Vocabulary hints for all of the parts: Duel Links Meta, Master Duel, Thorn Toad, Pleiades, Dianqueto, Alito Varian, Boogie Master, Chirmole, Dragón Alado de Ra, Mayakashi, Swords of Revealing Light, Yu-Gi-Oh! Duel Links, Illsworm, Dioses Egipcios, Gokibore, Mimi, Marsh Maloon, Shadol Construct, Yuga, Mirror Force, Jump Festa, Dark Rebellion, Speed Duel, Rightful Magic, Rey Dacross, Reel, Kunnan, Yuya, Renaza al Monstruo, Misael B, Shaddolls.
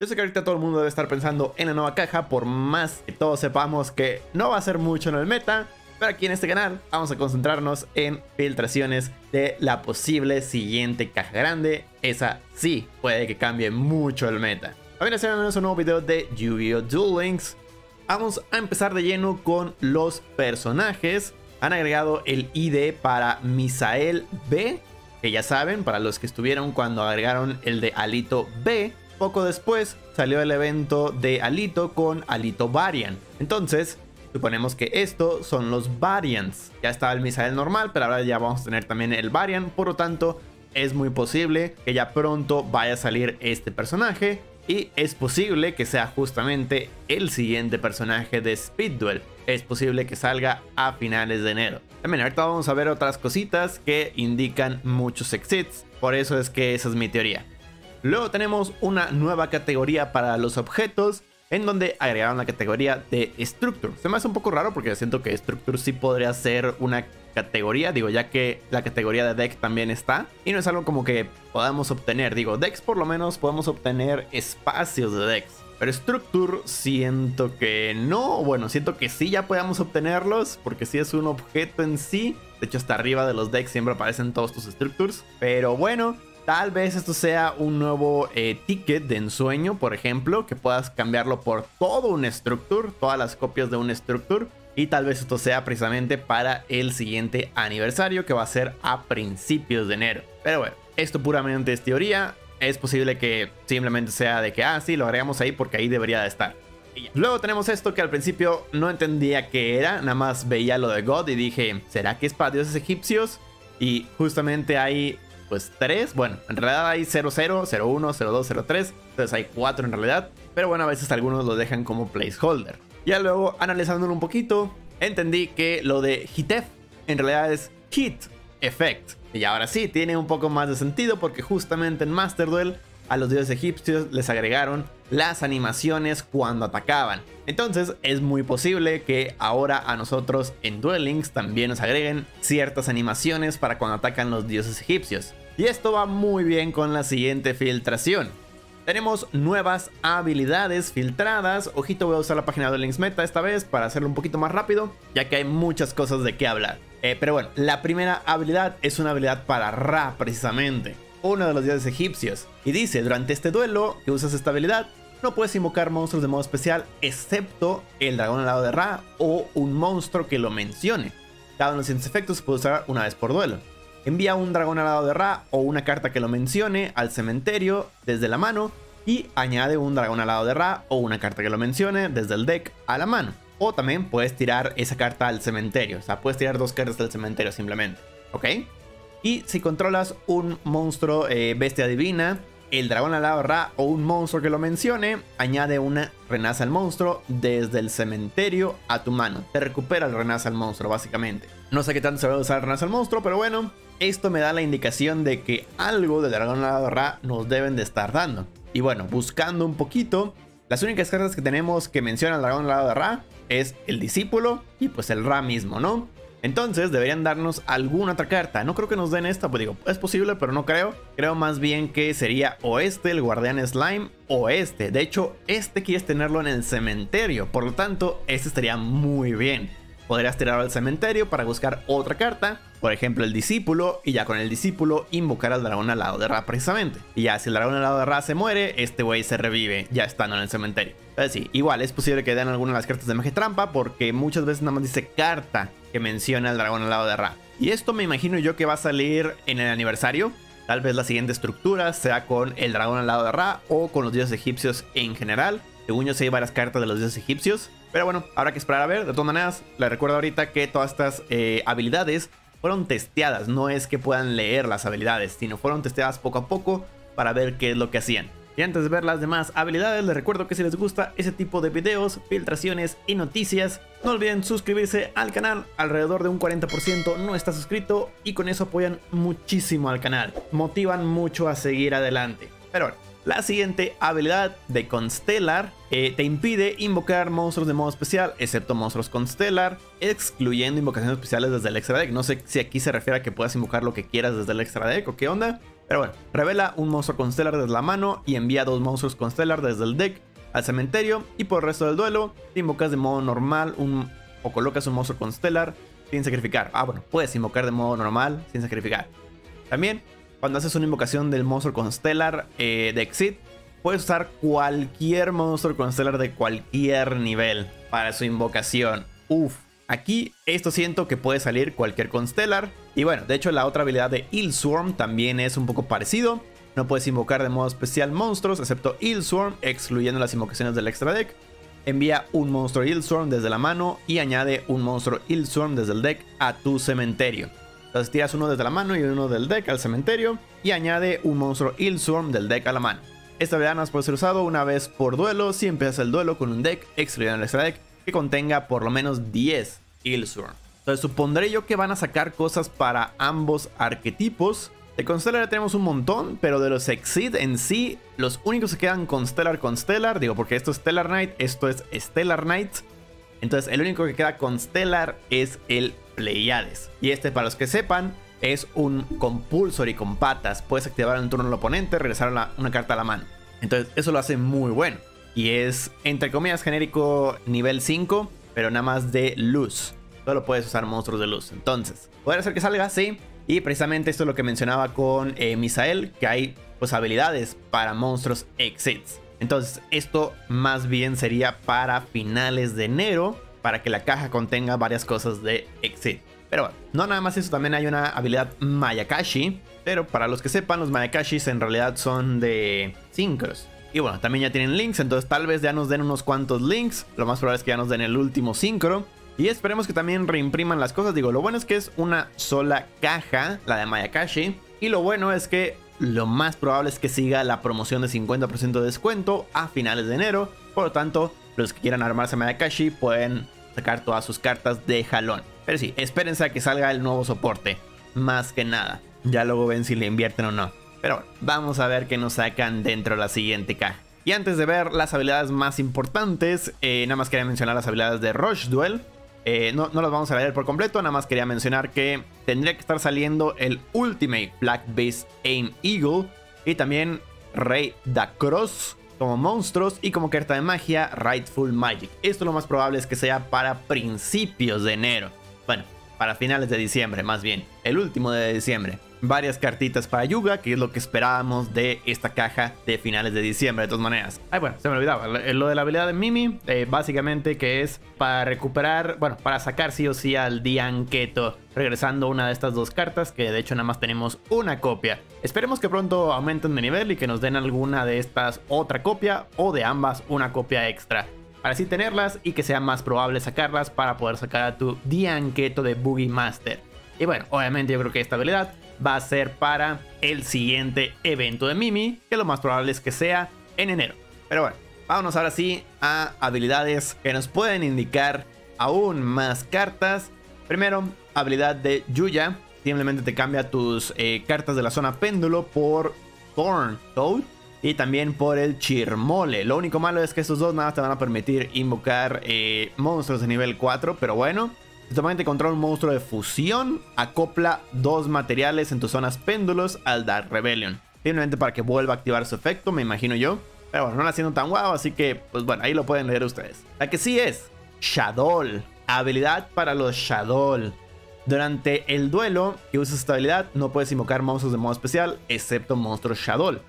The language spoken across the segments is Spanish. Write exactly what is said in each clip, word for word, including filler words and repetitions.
Yo sé que ahorita todo el mundo debe estar pensando en la nueva caja, por más que todos sepamos que no va a ser mucho en el meta, pero aquí en este canal vamos a concentrarnos en filtraciones de la posible siguiente caja grande. Esa sí puede que cambie mucho el meta. También hacemos un nuevo video de Yu-Gi-Oh! Duel Links. Vamos a empezar de lleno con los personajes. Han agregado el I D para Misael B, que ya saben, para los que estuvieron cuando agregaron el de Alito B. Poco después salió el evento de Alito con Alito Varian. Entonces, suponemos que estos son los Variants. Ya estaba el Misael normal, pero ahora ya vamos a tener también el Variant. Por lo tanto, es muy posible que ya pronto vaya a salir este personaje. Y es posible que sea justamente el siguiente personaje de Speed Duel. Es posible que salga a finales de enero. También ahorita vamos a ver otras cositas que indican muchos exits. Por eso es que esa es mi teoría. Luego tenemos una nueva categoría para los objetos, en donde agregaron la categoría de Structure. Se me hace un poco raro porque siento que Structure sí podría ser una categoría, digo, ya que la categoría de Deck también está. Y no es algo como que podamos obtener, digo, Decks por lo menos podemos obtener espacios de Decks. Pero Structure siento que no, bueno, siento que sí ya podamos obtenerlos, porque sí es un objeto en sí. De hecho, hasta arriba de los Decks siempre aparecen todos tus Structures, pero bueno... Tal vez esto sea un nuevo eh, ticket de ensueño, por ejemplo, que puedas cambiarlo por todo un Structure, todas las copias de un Structure. Y tal vez esto sea precisamente para el siguiente aniversario, que va a ser a principios de enero. Pero bueno, esto puramente es teoría. Es posible que simplemente sea de que, ah, sí, lo agregamos ahí porque ahí debería de estar. Luego tenemos esto que al principio no entendía qué era, nada más veía lo de God y dije, ¿será que es para dioses egipcios? Y justamente hay... pues tres, bueno, en realidad hay cero cero, cero uno, cero dos, cero tres, entonces hay cuatro en realidad, pero bueno, a veces algunos lo dejan como placeholder. Ya luego, analizándolo un poquito, entendí que lo de Hitef en realidad es Hit Effect, y ahora sí, tiene un poco más de sentido porque justamente en Master Duel a los dioses egipcios les agregaron las animaciones cuando atacaban. Entonces es muy posible que ahora a nosotros en Duel Links también nos agreguen ciertas animaciones para cuando atacan los dioses egipcios. Y esto va muy bien con la siguiente filtración. Tenemos nuevas habilidades filtradas. Ojito, voy a usar la página de Duel Links Meta esta vez para hacerlo un poquito más rápido, ya que hay muchas cosas de qué hablar. Eh, pero bueno, la primera habilidad es una habilidad para Ra, precisamente uno de los dioses egipcios, y dice: durante este duelo que usas esta habilidad, no puedes invocar monstruos de modo especial excepto el dragón alado de Ra o un monstruo que lo mencione. Cada uno de los siguientes efectos se puede usar una vez por duelo. Envía un dragón alado de Ra o una carta que lo mencione al cementerio desde la mano, y añade un dragón alado de Ra o una carta que lo mencione desde el deck a la mano. O también puedes tirar esa carta al cementerio, o sea, puedes tirar dos cartas al cementerio simplemente, ¿ok? Y si controlas un monstruo eh, bestia divina, el dragón alado de Ra o un monstruo que lo mencione, añade una Renaza al Monstruo desde el cementerio a tu mano. Te recupera el Renaza al Monstruo, básicamente. No sé qué tanto se va a usar el Renaza al Monstruo, pero bueno, esto me da la indicación de que algo del dragón alado de Ra nos deben de estar dando. Y bueno, buscando un poquito, las únicas cartas que tenemos que mencionan al dragón alado de Ra es el discípulo y pues el Ra mismo, ¿no? Entonces deberían darnos alguna otra carta. No creo que nos den esta, pues digo, es posible, pero no creo. Creo más bien que sería o este, el guardián slime, o este. De hecho, este quieres tenerlo en el cementerio, por lo tanto, este estaría muy bien. Podrías tirarlo al cementerio para buscar otra carta, por ejemplo el discípulo, y ya con el discípulo invocar al dragón alado de Ra precisamente. Y ya si el dragón alado de Ra se muere, este güey se revive ya estando en el cementerio. Entonces sí, igual es posible que den alguna de las cartas de magia trampa, porque muchas veces nada más dice carta que menciona al dragón alado de Ra. Y esto me imagino yo que va a salir en el aniversario. Tal vez la siguiente estructura sea con el dragón alado de Ra o con los dioses egipcios en general. Según yo sé, hay varias cartas de los dioses egipcios, pero bueno, habrá que esperar a ver. De todas maneras, les recuerdo ahorita que todas estas eh, habilidades fueron testeadas. No es que puedan leer las habilidades, sino fueron testeadas poco a poco para ver qué es lo que hacían. Y antes de ver las demás habilidades, les recuerdo que si les gusta ese tipo de videos, filtraciones y noticias, no olviden suscribirse al canal. Alrededor de un cuarenta por ciento no está suscrito, y con eso apoyan muchísimo al canal, motivan mucho a seguir adelante. Pero bueno, la siguiente habilidad de Constellar eh, te impide invocar monstruos de modo especial, excepto monstruos Constellar, excluyendo invocaciones especiales desde el extra deck. No sé si aquí se refiere a que puedas invocar lo que quieras desde el extra deck o qué onda, Pero bueno, revela un monstruo Constellar desde la mano y envía dos monstruos Constellar desde el deck al cementerio, y por el resto del duelo te invocas de modo normal un, o colocas un monstruo Constellar sin sacrificar. Ah, bueno, puedes invocar de modo normal sin sacrificar. También, cuando haces una invocación del monstruo Constellar eh, de Exit, puedes usar cualquier monstruo Constellar de cualquier nivel para su invocación. Uf. Aquí, esto siento que puede salir cualquier Constellar. Y bueno, de hecho la otra habilidad de Illsworm también es un poco parecido. No puedes invocar de modo especial monstruos, excepto Illsworm, excluyendo las invocaciones del extra deck. Envía un monstruo Illsworm desde la mano y añade un monstruo Illsworm desde el deck a tu cementerio. Entonces tiras uno desde la mano y uno del deck al cementerio, y añade un monstruo Illsworm del deck a la mano. Esta habilidad no puede ser usada una vez por duelo si empiezas el duelo con un deck, excluyendo el extra deck, que contenga por lo menos diez Illsworm. Entonces supondré yo que van a sacar cosas para ambos arquetipos. De Constellar ya tenemos un montón, pero de los Exit en sí, los únicos que quedan Constellar, Constellar, digo porque esto es Stellar Knight, esto es Stellar Knight. Entonces el único que queda Constellar es el Pleiades. Y este, para los que sepan, es un Compulsory con patas. Puedes activar en el turno del oponente, regresar una, una carta a la mano. Entonces eso lo hace muy bueno. Y es, entre comillas, genérico nivel cinco, pero nada más de luz. Solo puedes usar monstruos de luz. Entonces, ¿podría ser que salga? Sí. Y precisamente esto es lo que mencionaba con eh, Misael, que hay pues habilidades para monstruos exits. Entonces, esto más bien sería para finales de enero, para que la caja contenga varias cosas de exit. Pero bueno, no nada más eso, también hay una habilidad Mayakashi. Pero para los que sepan, los Mayakashis en realidad son de sincros. Y bueno, también ya tienen links, entonces tal vez ya nos den unos cuantos links. Lo más probable es que ya nos den el último sincro. Y esperemos que también reimpriman las cosas. Digo, lo bueno es que es una sola caja, la de Mayakashi. Y lo bueno es que lo más probable es que siga la promoción de cincuenta por ciento de descuento a finales de enero. Por lo tanto, los que quieran armarse Mayakashi pueden sacar todas sus cartas de jalón. Pero sí, espérense a que salga el nuevo soporte, más que nada. Ya luego ven si le invierten o no. Pero bueno, vamos a ver qué nos sacan dentro de la siguiente caja. Y antes de ver las habilidades más importantes, eh, nada más quería mencionar las habilidades de Rush Duel. Eh, no, no las vamos a leer por completo, nada más quería mencionar que tendría que estar saliendo el Ultimate Black Beast Aim Eagle. Y también Rey Dacross como monstruos, y como carta de magia Rightful Magic. Esto lo más probable es que sea para principios de enero. Bueno, para finales de diciembre más bien, el último de diciembre. Varias cartitas para Yuga, que es lo que esperábamos de esta caja de finales de diciembre, de todas maneras. Ay, bueno, se me olvidaba. Lo de la habilidad de Mimi, eh, básicamente que es para recuperar, bueno, para sacar sí o sí al Dianqueto, regresando una de estas dos cartas, que de hecho nada más tenemos una copia. Esperemos que pronto aumenten de nivel y que nos den alguna de estas otra copia, o de ambas una copia extra, para así tenerlas y que sea más probable sacarlas para poder sacar a tu Dianqueto de Boogie Master. Y bueno, obviamente yo creo que esta habilidad va a ser para el siguiente evento de Mimi, que lo más probable es que sea en enero. Pero bueno, vámonos ahora sí a habilidades que nos pueden indicar aún más cartas. Primero, habilidad de Yuya. Simplemente te cambia tus eh, cartas de la zona péndulo por Thorn Toad y también por el Chirmole. Lo único malo es que estos dos nada te van a permitir invocar eh, monstruos de nivel cuatro, pero bueno. Totalmente controla un monstruo de fusión, acopla dos materiales en tus zonas péndulos al Dark Rebellion. Simplemente para que vuelva a activar su efecto, me imagino yo. Pero bueno, no la siento tan guau, así que pues bueno, ahí lo pueden leer ustedes. La que sí es Shadol, habilidad para los Shadol. Durante el duelo que usas esta habilidad, no puedes invocar monstruos de modo especial, excepto monstruos Shadol.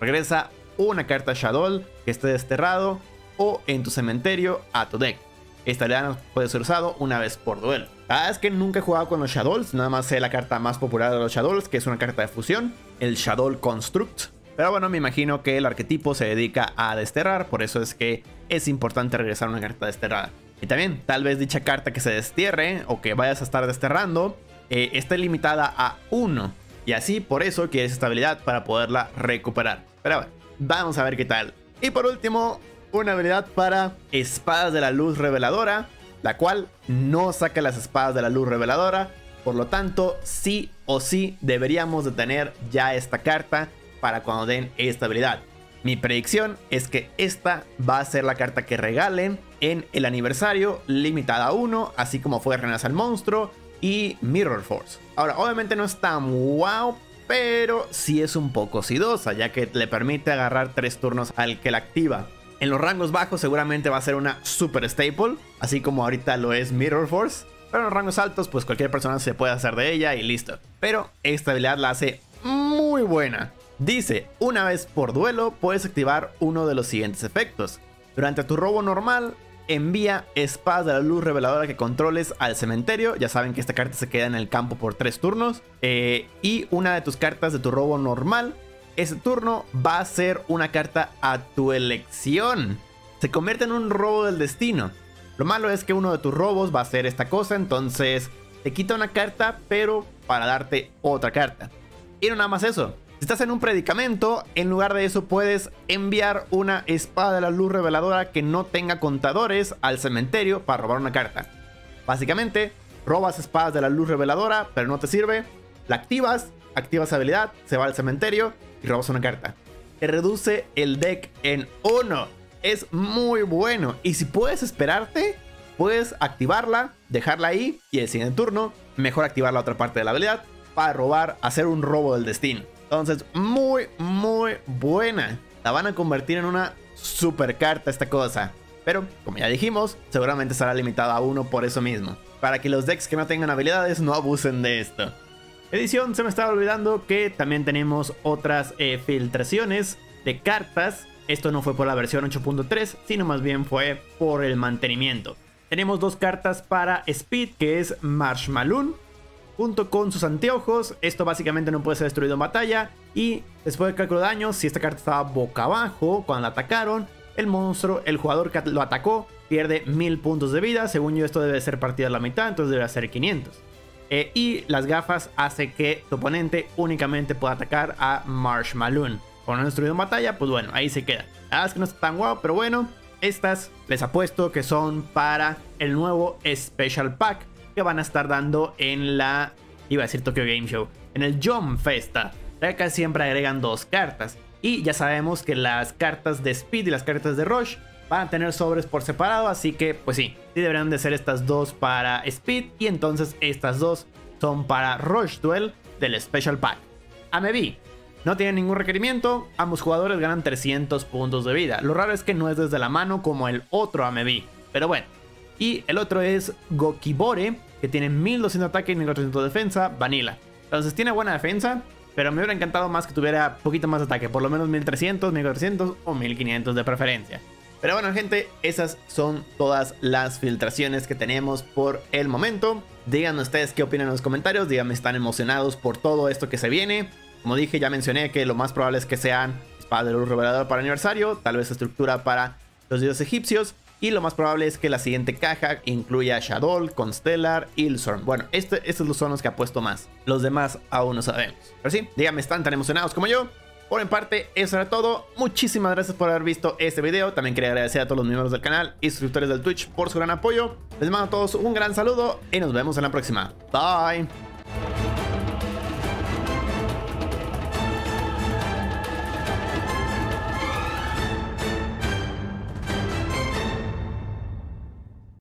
Regresa una carta Shadol que esté desterrado o en tu cementerio a tu deck. Esta habilidad no puede ser usado una vez por duelo. La verdad es que nunca he jugado con los Shadols. Nada más sé la carta más popular de los Shadols, que es una carta de fusión, el Shadol Construct. Pero bueno, me imagino que el arquetipo se dedica a desterrar, por eso es que es importante regresar una carta desterrada. Y también, tal vez dicha carta que se destierre o que vayas a estar desterrando eh, esté limitada a uno, y así por eso quieres esta habilidad para poderla recuperar. Pero bueno, vamos a ver qué tal. Y por último, una habilidad para Espadas de la Luz Reveladora, la cual no saca las Espadas de la Luz Reveladora. Por lo tanto, sí o sí deberíamos de tener ya esta carta para cuando den esta habilidad. Mi predicción es que esta va a ser la carta que regalen en el aniversario, limitada a uno, así como fue Renaza al Monstruo y Mirror Force. Ahora, obviamente no es tan wow, pero sí es un poco sidosa, ya que le permite agarrar tres turnos al que la activa. En los rangos bajos seguramente va a ser una super staple, así como ahorita lo es Mirror Force, pero en los rangos altos pues cualquier persona se puede hacer de ella y listo. Pero esta habilidad la hace muy buena. Dice, una vez por duelo puedes activar uno de los siguientes efectos. Durante tu robo normal, envía espadas de la luz reveladora que controles al cementerio. Ya saben que esta carta se queda en el campo por tres turnos. Eh, y una de tus cartas de tu robo normal, ese turno va a ser una carta a tu elección. Se convierte en un robo del destino. Lo malo es que uno de tus robos va a ser esta cosa, entonces te quita una carta, pero para darte otra carta. Y no nada más eso. Si estás en un predicamento, en lugar de eso puedes enviar una espada de la luz reveladora que no tenga contadores al cementerio para robar una carta. Básicamente, robas espadas de la luz reveladora, pero no te sirve, la activas, activas habilidad, se va al cementerio y robas una carta. Te reduce el deck en uno. Es muy bueno. Y si puedes esperarte, puedes activarla, dejarla ahí y el siguiente turno, mejor activar la otra parte de la habilidad para robar, hacer un robo del destino. Entonces, muy, muy buena. La van a convertir en una super carta esta cosa. Pero, como ya dijimos, seguramente estará limitada a uno por eso mismo. Para que los decks que no tengan habilidades no abusen de esto. Edición, se me estaba olvidando que también tenemos otras eh, filtraciones de cartas. Esto no fue por la versión ocho punto tres, sino más bien fue por el mantenimiento. Tenemos dos cartas para Speed, que es Marsh Maloon, junto con sus anteojos. Esto básicamente no puede ser destruido en batalla. Y después del cálculo de daños, si esta carta estaba boca abajo cuando la atacaron, el monstruo, el jugador que lo atacó, pierde mil puntos de vida. Según yo, esto debe ser partida a la mitad, entonces debe ser quinientos. Eh, y las gafas hace que tu oponente únicamente pueda atacar a Marsh Maloon. Cuando no destruido en batalla, pues bueno, ahí se queda. La verdad es que no está tan guau, pero bueno, estas les apuesto que son para el nuevo Special Pack que van a estar dando en la, iba a decir Tokyo Game Show, en el Jump Festa. Acá siempre agregan dos cartas. Y ya sabemos que las cartas de Speed y las cartas de Rush van a tener sobres por separado. Así que pues sí, sí deberán de ser estas dos para Speed. Y entonces estas dos son para Rush Duel del Special Pack. Amebi no tiene ningún requerimiento. Ambos jugadores ganan trescientos puntos de vida. Lo raro es que no es desde la mano como el otro Amebi. Pero bueno. Y el otro es Gokibore, que tiene mil doscientos ataque y mil cuatrocientos defensa, vanilla. Entonces tiene buena defensa, pero me hubiera encantado más que tuviera poquito más de ataque, por lo menos mil trescientos, mil cuatrocientos o mil quinientos de preferencia. Pero bueno gente, esas son todas las filtraciones que tenemos por el momento. Díganme ustedes qué opinan en los comentarios, díganme si están emocionados por todo esto que se viene. Como dije, ya mencioné que lo más probable es que sean Espada de Luz Reveladora para aniversario, tal vez estructura para los dioses egipcios. Y lo más probable es que la siguiente caja incluya Shadol, Constellar, Illsworm. Bueno, este, estos son los que apuesto más. Los demás aún no sabemos. Pero sí, díganme, ¿están tan emocionados como yo? Por en parte, eso era todo. Muchísimas gracias por haber visto este video. También quería agradecer a todos los miembros del canal y suscriptores del Twitch por su gran apoyo. Les mando a todos un gran saludo y nos vemos en la próxima. Bye.